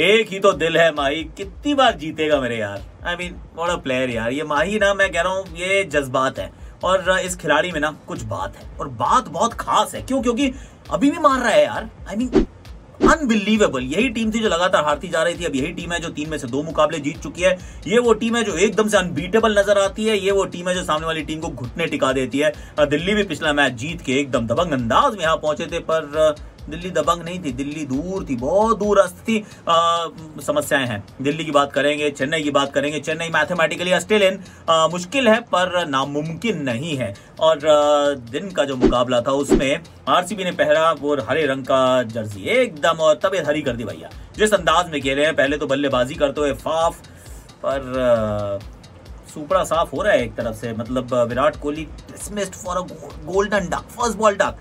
एक ही तो दिल है माही, कितनी बार जीतेगा मेरे यार। I mean what a player यार, ये माही ना, मैं कह रहा हूँ ये जज्बात है और इस खिलाड़ी में ना कुछ बात है और बात बहुत खास है। क्यों? क्योंकि अभी भी मार रहा है यार। I mean unbelievable. यही टीम थी जो लगातार हारती जा रही थी, अब यही टीम है जो 3 में से 2 मुकाबले जीत चुकी है। ये वो टीम है जो एकदम से अनबीटेबल नजर आती है। ये वो टीम है जो सामने वाली टीम को घुटने टिका देती है। दिल्ली भी पिछला मैच जीत के एकदम दबंग अंदाज में यहाँ पहुंचे थे, पर दिल्ली दबंग नहीं थी, दिल्ली दूर थी, बहुत दूरस्थ थी। समस्याएं हैं। दिल्ली की बात करेंगे, चेन्नई की बात करेंगे। चेन्नई मैथमेटिकली अस्टिल इन, मुश्किल है पर नामुमकिन नहीं है। और दिन का जो मुकाबला था उसमें आरसीबी ने पहरा वो हरे रंग का जर्सी एकदम और तबीयत हरी कर दी भैया, जिस अंदाज में खेले हैं। पहले तो बल्लेबाजी करते हुए फाफ, पर सुपड़ा साफ हो रहा है एक तरफ से। मतलब Virat Kohli dismissed for a golden duck, first ball duck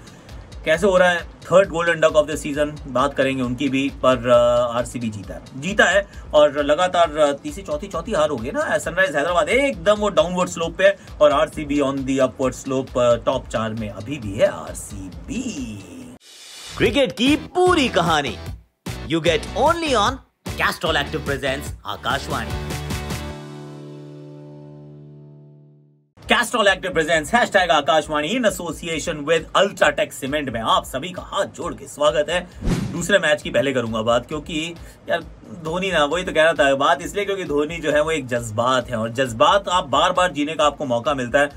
कैसे हो रहा है, third golden duck of the season, बात करेंगे उनकी भी। पर आरसीबी जीता है और लगातार तीसरी चौथी हार हो गई ना। सनराइज हैदराबाद एकदम वो डाउनवर्ड स्लोप पे है और RCB on the upward slope, top 4 में अभी भी है आरसीबी। क्रिकेट की पूरी कहानी you get only on Castrol Active presents Akashvani. Castrol Active presents #Akashvani in association with UltraTech cement में आप सभी का हाथ जोड़ के स्वागत है। दूसरे मैच की पहले करूंगा बात, क्योंकि यार धोनी ना, वही तो कह रहा था बात, इसलिए क्योंकि धोनी जो है वो एक जज्बात है और जज्बात आप बार बार जीने का आपको मौका मिलता है।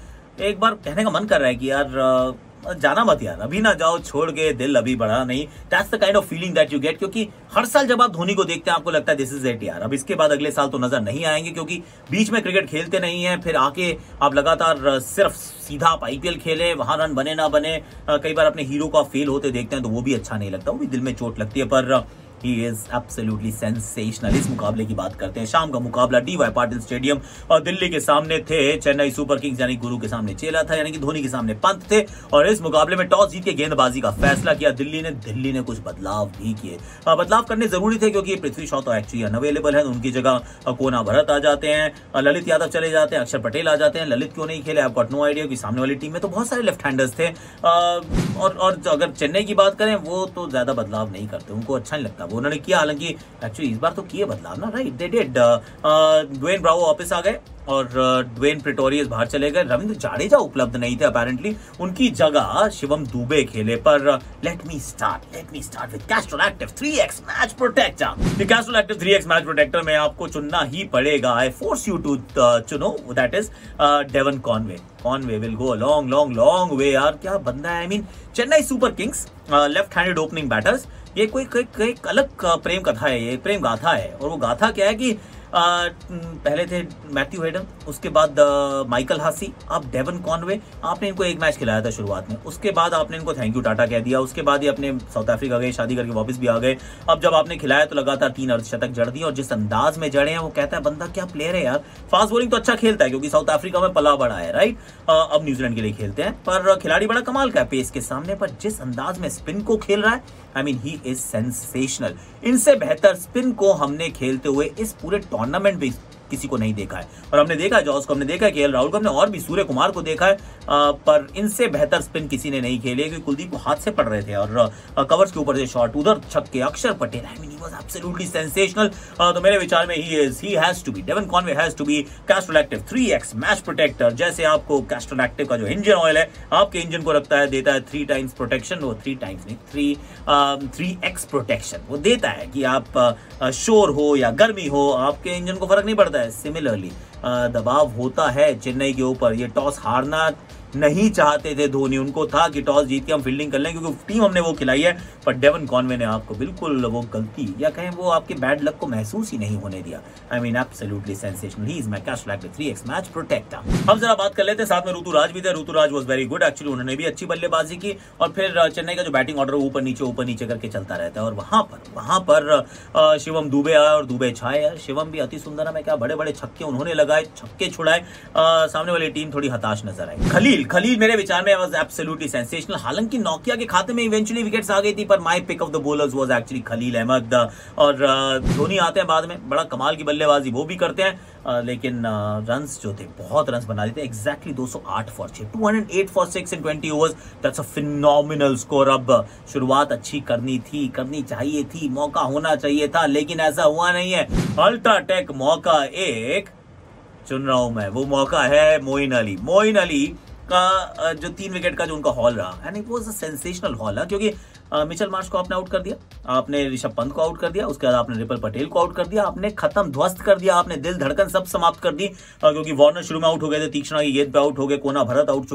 एक बार कहने का मन कर रहा है कि यार जाना मत यार, अभी ना जाओ, छोड़ के दिल अभी बढ़ा नहीं। That's the kind of feeling that you get, क्योंकि हर साल जब आप धोनी को देखते हैं आपको लगता है दिस इज इट यार, अब इसके बाद अगले साल तो नजर नहीं आएंगे, क्योंकि बीच में क्रिकेट खेलते नहीं है। फिर आके आप लगातार सिर्फ सीधा आप IPL खेले, वहां रन बने ना बने, कई बार अपने हीरो को फेल होते देखते हैं तो वो भी अच्छा नहीं लगता, वो भी दिल में चोट लगती है। पर He is absolutely sensational। इस मुकाबले की बात करते हैं। शाम का मुकाबला DY पाटिल स्टेडियम और दिल्ली के सामने थे चेन्नई सुपर किंग्स, यानी गुरु के सामने चेला था, यानी कि धोनी के सामने पंत थे। और इस मुकाबले में टॉस जीत के गेंदबाजी का फैसला किया दिल्ली ने कुछ बदलाव भी किए। बदलाव करने जरूरी थे क्योंकि पृथ्वी शॉ तो एक्चुअली अनअवेलेबल है, उनकी जगह कोना भरत आ जाते हैं, ललित यादव चले जाते हैं, अक्षर पटेल आ जाते हैं। ललित क्यों नहीं खेले, आपको नो आइडिया, कि सामने वाली टीम में तो बहुत सारे लेफ्ट हैंडर्स थे। और अगर चेन्नई की बात करें वो तो ज्यादा बदलाव नहीं करते, उनको अच्छा नहीं लगता, उन्होंने किया। हालांकि एक्चुअली इस बार तो किए बदलाव ना, right they did. Dwayne Bravo वापस आ गए और ड्वेन प्रिटोरियस बाहर चले गए। रविंद्र जाडेजा उपलब्ध नहीं थे अपेरेंटली, उनकी जगह शिवम दुबे खेले। पर let me start with Castrol Active 3x match protector. Castrol Active 3x match protector में आपको चुनना ही पड़ेगा। आई फोर्स यू टू चुनो, that is Devon Conway. Conway will go long way यार, क्या बंदा है। I mean Chennai Super Kings left handed opening batters, ये कोई अलग प्रेम कथा है, ये प्रेम गाथा है। और वो गाथा क्या है कि पहले थे मैथ्यू हेडन, उसके बाद माइकल हसी, आप डेवन कॉनवे, आपने इनको एक मैच खिलाया था शुरुआत में, उसके बाद आपने इनको थैंक यू टाटा कह दिया, उसके बाद ये अपने साउथ अफ्रीका गए, शादी करके वापस भी आ गए। अब जब आपने खिलाया तो लगातार 3 अर्धशतक जड़ दिए और जिस अंदाज में जड़े हैं वो कहता है बंदा क्या प्लेयर है यार। फास्ट बॉलिंग तो अच्छा खेलता है क्योंकि साउथ अफ्रीका में पला बड़ा है, राइट, अब न्यूजीलैंड के लिए खेलते हैं, पर खिलाड़ी बड़ा कमाल का है पेस के सामने। पर जिस अंदाज में स्पिन को खेल रहा है, I mean he is sensational. इनसे बेहतर स्पिन को हमने खेलते हुए इस पूरे टूर्नामेंट में किसी को नहीं देखा है। और हमने देखा जॉस को, हमने देखा केएल राहुल को, हमने और भी सूर्य कुमार को देखा है, पर इनसे बेहतर स्पिन किसी ने नहीं खेले, क्योंकि कुलदीप को हाथ से पड़ रहे थे और कवर्स के ऊपर से शॉट, उधर छक्के, अक्षर Patel. I mean he was absolutely sensational. तो मेरे विचार में he has to be, Devon Conway has to be Castrol Active 3x match protector. जैसे आपको कैस्ट्रोल एक्टिव का जो इंजन ऑयल है आपके इंजन को रखता है, देता है 3 टाइम्स प्रोटेक्शन, वो 3 टाइम्स नहीं 3x प्रोटेक्शन वो देता है कि आप शोर हो या गर्मी हो आपके इंजन को फर्क नहीं पड़ता। सिमिलरली दबाव होता है चेन्नई के ऊपर। ये टॉस हारना नहीं चाहते थे धोनी, उनको था कि टॉस जीत के हम फील्डिंग कर लें क्योंकि टीम हमने वो खिलाई है। पर डेवन कॉनवे ने आपको बिल्कुल वो गलती या कहें वो आपके बैड लक को महसूस ही नहीं होने दिया। I mean absolutely sensational, he is my Castrol Active 3x match protector. अब जरा बात कर लेते हैं, साथ में ऋतुराज भी थे। Ruturaj was very good actually, उन्होंने भी अच्छी बल्लेबाजी की। और फिर चेन्नई का जो बैटिंग ऑर्डर ऊपर नीचे करके चलता रहता है और वहाँ पर शिवम दुबे आया और दुबे छाए। शिवम भी अति सुंदर, क्या बड़े बड़े छक्के उन्होंने लगाए, छक्के छुड़ाए। सामने वाली टीम थोड़ी हताश नजर आई। खलील खलील मेरे विचार में वाज एब्सोल्युटली सेंसेशनल। हालांकि नोकिया के खाते में इवेंचुअली विकेट्स आ गई थी, पर my pick of the bowlers was actually Khaleel Ahmed. और धोनी आते हैं बाद में, बड़ा कमाल की बल्लेबाजी वो भी करते हैं, लेकिन रन्स जो थे बहुत रन्स बना देते हैं। Exactly 208 for 6, 208 for 6 in 20 overs, that's a phenomenal score. अब शुरुआत अच्छी करनी चाहिए थी, मौका होना चाहिए था, लेकिन ऐसा हुआ नहीं है। अल्ट्राटेक मौका एक चुन रहा हूं मैं, वो मौका है मोइन अली का जो 3 विकेट का जो उनका हॉल रहा, and it was a sensational haul है, क्योंकि मिचेल मार्श को आपने आउट कर दिया, आपने ऋषभ पंत को आउट कर दिया, उसके बाद आपने रिपल पटेल को आउट कर दिया, आपने खत्म ध्वस्त कर दिया, आपने दिल धड़कन सब समाप्त कर दी, क्योंकि वार्नर शुरू में आउट हो गए थे, तीक्ष्णा की गेंद पे आउट हो गए, कोना भरत आउट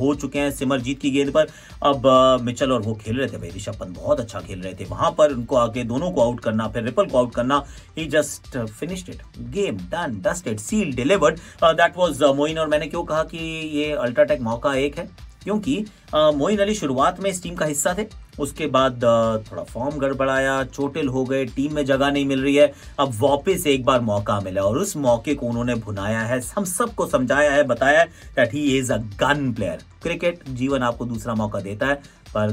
हो चुके हैं सिमरजीत की गेंद पर। अब मिचेल और वो खेल रहे थे भाई, ऋषभ पंत बहुत अच्छा खेल रहे थे, वहां पर उनको आके दोनों को आउट करना, फिर रिपल को आउट करना, he just finished it, game done dusted seal delivered, that was Moeen. और मैंने क्यों कहा कि ये अल्ट्राटेक मौका एक है, क्योंकि मोइन अली शुरुआत में इस टीम का हिस्सा थे, उसके बाद थोड़ा फॉर्म गड़बड़ाया, चोटिल हो गए, टीम में जगह नहीं मिल रही है, अब वापस एक बार मौका मिला और उस मौके को उन्होंने भुनाया है। हम सबको समझाया है, बताया है that he is a gun player. Cricket जीवन आपको दूसरा मौका देता है, पर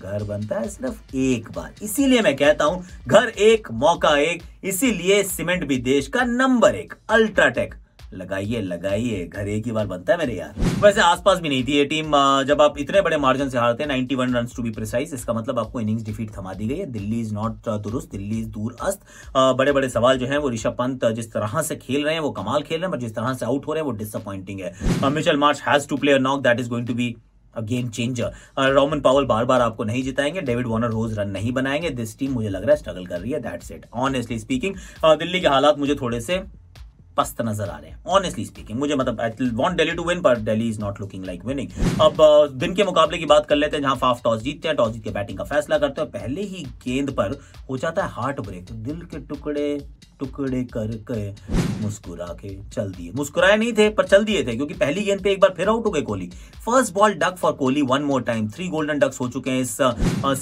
घर बनता है सिर्फ एक बार, इसीलिए मैं कहता हूं घर एक मौका एक, इसीलिए सीमेंट भी देश का नंबर 1 अल्ट्राटेक। लगाइए, घर एक ही बार बनता है मेरे यार। वैसे आसपास भी नहीं थी ये टीम, जब आप इतने बड़े मार्जिन से हारते हैं 91 रन टू बी प्रिसाइज, इसका मतलब आपको इनिंग्स डिफीट थमा दी गई है। दिल्ली इज नॉट दुरुस्त, दिल्ली इज दूरअस्त। बड़े बड़े सवाल जो है वो ऋषभ पंत जिस तरह से खेल रहे हैं वो कमाल खेल रहे हैं, बट जिस तरह से आउट हो रहे हैं वो डिसअपॉइंटिंग है। Mitchell Marsh has to play a knock, that is going to be game changer. Rovman Powell बार बार आपको नहीं जिताएंगे, डेविड वार्नर रोज रन नहीं बनाएंगे, दिस टीम मुझे लग रहा है स्ट्रगल कर रही है, that's it. Honestly speaking Delhi के हालात मुझे थोड़े से पस्त नजर आ रहे हैं, ऑनेस्टली स्पीकिंग मुझे, मतलब I want Delhi to win, पर Delhi is not looking like winning. अब दिन के मुकाबले की बात कर लेते हैं, जहां फाफ टॉस जीतते हैं, टॉस जीत के बैटिंग का फैसला करते हैं, पहले ही गेंद पर हो जाता है हार्ट ब्रेक। दिल के टुकड़े टुकड़े करके मुस्कुरा के चल दिए, मुस्कुराए नहीं थे पर चल दिए थे, क्योंकि पहली गेंद पे एक बार फिर आउट हो गए Kohli. First ball duck for Kohli one more time, 3 golden ducks हो चुके हैं इस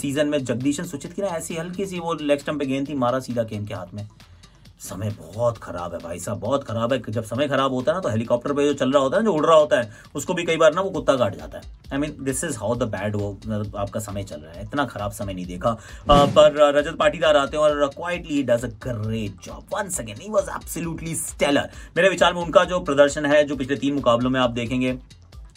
सीजन में। जगदीशन सुचित की ना ऐसी हल्की सी वो लेग स्टंप पे गेंद थी, मारा सीधा गेंद के हाथ में। समय बहुत खराब है भाई साहब, बहुत खराब है। जब समय खराब होता है ना तो हेलीकॉप्टर पे जो चल रहा होता है, जो उड़ रहा होता है, उसको भी कई बार ना वो कुत्ता काट जाता है। I mean this is how the bad वो आपका समय चल रहा है, इतना खराब समय नहीं देखा। पर रजत पाटीदार आते हैं और quietly does a great job once again, he was absolutely stellar. मेरे विचार में उनका जो प्रदर्शन है, जो पिछले 3 मुकाबलों में आप देखेंगे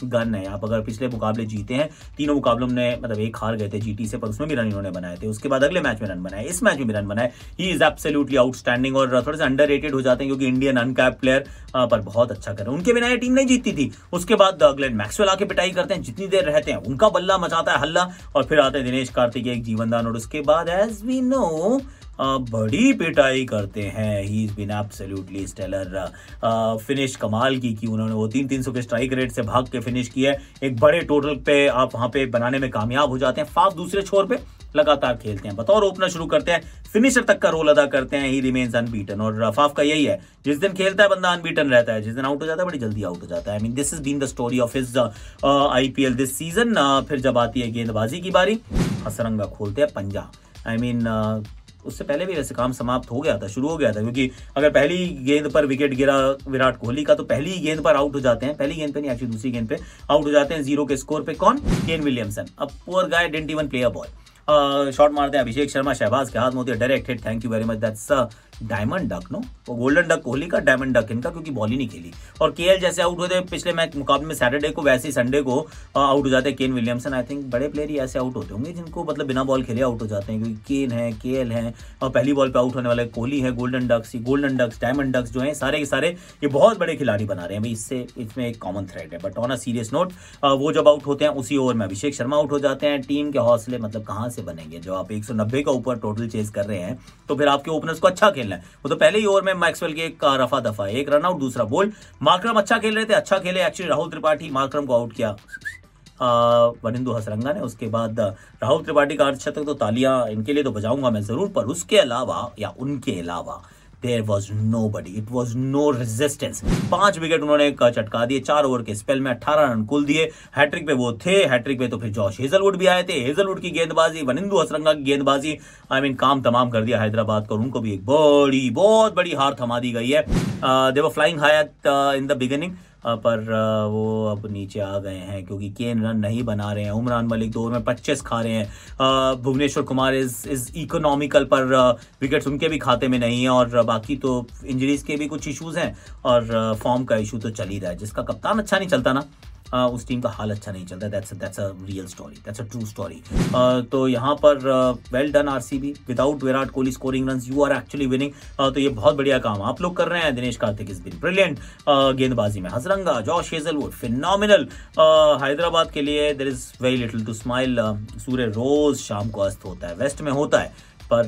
गन है। आप अगर पिछले मुकाबले जीते हैं, 3 मुकाबलों में, मतलब 1 हार गए थे जीटी से, पर उसमें भी रन इन्होंने बनाए थे, उसके बाद अगले मैच में रन बनाए, इस मैच में भी रन बनाए। ही इज एब्सोल्युटली आउटस्टैंडिंग और थोड़े से अंडररेटेड हो जाते हैं, क्योंकि इंडियन अनकैप प्लेयर पर बहुत अच्छा कर रहे हैं। उनके बिना ये टीम नहीं जीतती थी। उसके बाद ग्लेन मैक्सवेल आके पिटाई करते हैं, जितनी देर रहते हैं उनका बल्ला मचाता है हल्ला, और फिर आते हैं दिनेश कार्तिक एक जीवनदान, और उसके बाद एज वी नो बड़ी पिटाई करते हैं। He is been absolutely stellar. Finish कमाल की उन्होंने, वो 300 के स्ट्राइक रेट से भाग के फिनिश किए, एक बड़े टोटल पे आप वहां पे बनाने में कामयाब हो जाते हैं। फाफ दूसरे छोर पे लगातार खेलते हैं, बतौर ओपनर शुरू करते हैं, फिनिशर तक का रोल अदा करते हैं। ही रिमेन्स अनबीटन, और फाफ का यही है, जिस दिन खेलता है बंदा अनबीटन रहता है, जिस दिन आउट हो जाता है बड़ी जल्दी आउट हो जाता है। I mean this is been the story of his IPL this season. फिर जब आती है गेंदबाजी की बारी, हसरंगा खोलते हैं पंजा। आई मीन उससे पहले भी वैसे काम समाप्त हो गया था, शुरू हो गया था, क्योंकि अगर पहली गेंद पर विकेट गिरा विराट कोहली का तो पहली गेंद पर आउट हो जाते हैं, पहली गेंद पे नहीं एक्चुअली दूसरी गेंद पे आउट हो जाते हैं 0 के स्कोर पे। कौन? Kane Williamson. अब poor guy didn't even play a ball. Shot मारते हैं अभिषेक शर्मा, शहबाज के हाथ में होती है direct hit. Thank you very much, that's diamond duck. No, वो गोल्डन डक कोहली का, डायमंड डक इनका, क्योंकि बॉल ही नहीं खेली। और केएल जैसे आउट हुए थे पिछले मैच मुकाबले में सैटरडे को, वैसे ही संडे को आउट हो जाते हैं केन विलियमसन। आई थिंक बड़े प्लेयर ही ऐसे आउट होते होंगे जिनको मतलब बिना बॉल खेले आउट हो जाते हैं, क्योंकि केन है, केएल है, और पहली बॉल पे आउट होने वाले कोहली है। गोल्डन डक्स डायमंड डक्स जो है सारे के सारे ये बहुत बड़े खिलाड़ी बना रहे हैं भाई, इससे इसमें एक कॉमन थ्रेड है। But on a serious note, वो जब आउट होते हैं उसी ओवर में अभिषेक शर्मा आउट हो जाते हैं, टीम के हौसले मतलब कहाँ से बनेंगे। जब आप 190 का ऊपर टोटल चेज कर रहे हैं तो फिर आपके ओपनर्स को अच्छा खेलना है। वो तो पहले ही ओवर में मैक्सवेल के एक रफा दफा, एक रन आउट, दूसरा बोल्ड। मार्करम अच्छा खेल रहे थे, अच्छा खेले एक्चुअली। राहुल त्रिपाठी मार्करम को आउट किया वरिंदु हसरंगा ने, उसके बाद राहुल त्रिपाठी का अर्धशतक, तो तालियां इनके लिए तो बजाऊंगा मैं जरूर, पर उसके अलावा या उनके अलावा there was nobody, it was no resistance. 5 wicket उन्होंने चटका दिए 4 ओवर के स्पेल में, 18 रन कुल दिए। हैट्रिक पे वो थे, हैट्रिक पे तो फिर जॉश हेजलवुड भी आए थे, हेजलवुड की गेंदबाजी, वनिंदु हसरंगा की गेंदबाजी, आई मीन काम तमाम कर दिया हैदराबाद को। उनको भी एक बहुत बड़ी हार थमा दी गई है। They were flying high in the beginning, पर वो अब नीचे आ गए हैं क्योंकि केन रन नहीं बना रहे हैं। उमरान मलिक दो ओवर में 25 खा रहे हैं। भुवनेश्वर कुमार इस इकोनॉमिकल पर विकेट्स उनके भी खाते में नहीं है और बाकी तो इंजरीज के भी कुछ इशूज़ हैं और फॉर्म का इशू तो चल ही रहा है। जिसका कप्तान अच्छा नहीं चलता ना उस टीम का हाल अच्छा नहीं चलता। That's a real story, that's a true story. तो यहाँ पर well done RCB, without Virat Kohli scoring run you are actually winning. तो ये बहुत बढ़िया काम आप लोग कर रहे हैं। Dinesh Karthik is been brilliant गेंदबाजी में। Hasaranga, Josh Hazlewood phenomenal. Hyderabad के लिए there is very little to smile. सूर्य रोज शाम को अस्त होता है, वेस्ट में होता है, पर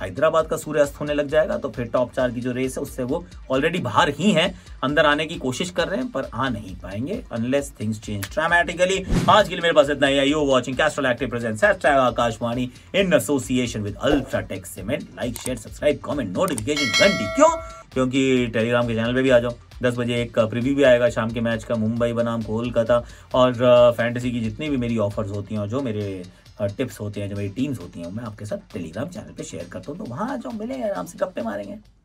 हैदराबाद का सूर्यास्त होने लग जाएगा तो फिर टॉप चार की जो रेस है उससे वो ऑलरेडी बाहर ही हैं। अंदर आने की कोशिश कर रहे हैं पर आ नहीं पाएंगे अनलेस थिंग्स चेंज ड्रामेटिकली। आज के लिए मेरे पास इतना ही है। You watching Castrol Active presents Akash Vani in association with UltraTech cement. Like, share, subscribe, comment, notification घंटी। क्यों? क्योंकि टेलीग्राम के चैनल पे भी आ जाओ। 10 बजे एक प्रीव्यू भी आएगा शाम के मैच का, मुंबई बनाम कोलकाता, और फैंटेसी की जितनी भी मेरी ऑफर्स होती हैं और जो मेरे टिप्स होते हैं, जो मेरी टीम्स होती हैं, मैं आपके साथ टेलीग्राम चैनल पे शेयर करता हूँ। तो वहाँ आ जाओ, मिलेंगे, आराम से गप्पे मारेंगे।